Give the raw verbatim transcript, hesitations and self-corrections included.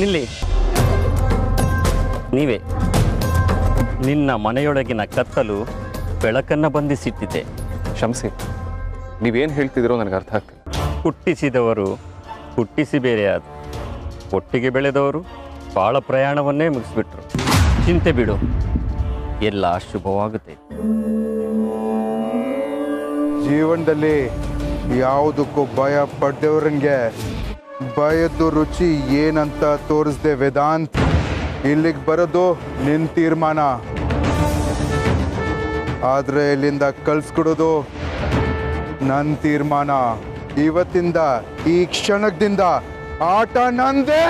ನಿಲ್ಲಿ. ನೀವೇ ನಿನ್ನ ಮನೆಯೊಳಗಿನ ಕತ್ತಲು ಬೆಳಕನ್ನು ಬಂಧಿಸಿಟ್ಟಿದೆ. ಕ್ಷಮಿಸಿ, ನೀವೇನು ಹೇಳ್ತಿದ್ದೀರೋ ನನಗೆ ಅರ್ಥ ಆಗ್ತಿದೆ. ಹುಟ್ಟಿಸಿದವರು ಹುಟ್ಟಿಸಿ ಬೇರೆಯಾದ, ಒಟ್ಟಿಗೆ ಬೆಳೆದವರು ಭಾಳ ಪ್ರಯಾಣವನ್ನೇ ಮುಗಿಸ್ಬಿಟ್ರು. ಚಿಂತೆ ಬಿಡು, ಎಲ್ಲ ಶುಭವಾಗುತ್ತೆ. ಜೀವನದಲ್ಲಿ ಯಾವುದಕ್ಕೂ ಭಯ ಪಡೆದವ್ರಿಗೆ ಭಯದ್ದು ರುಚಿ ಏನಂತ ತೋರಿಸ್ದೆ ವೇದಾಂತ್. ಇಲ್ಲಿಗೆ ಬರೋದು ನಿನ್ನ ತೀರ್ಮಾನ, ಆದರೆ ಇಲ್ಲಿಂದ ಕಳ್ಸ್ಕೊಡೋದು ನನ್ನ ತೀರ್ಮಾನ. ಇವತ್ತಿಂದ, ಈ ಕ್ಷಣದಿಂದ ಆಟ ನಂದೇ.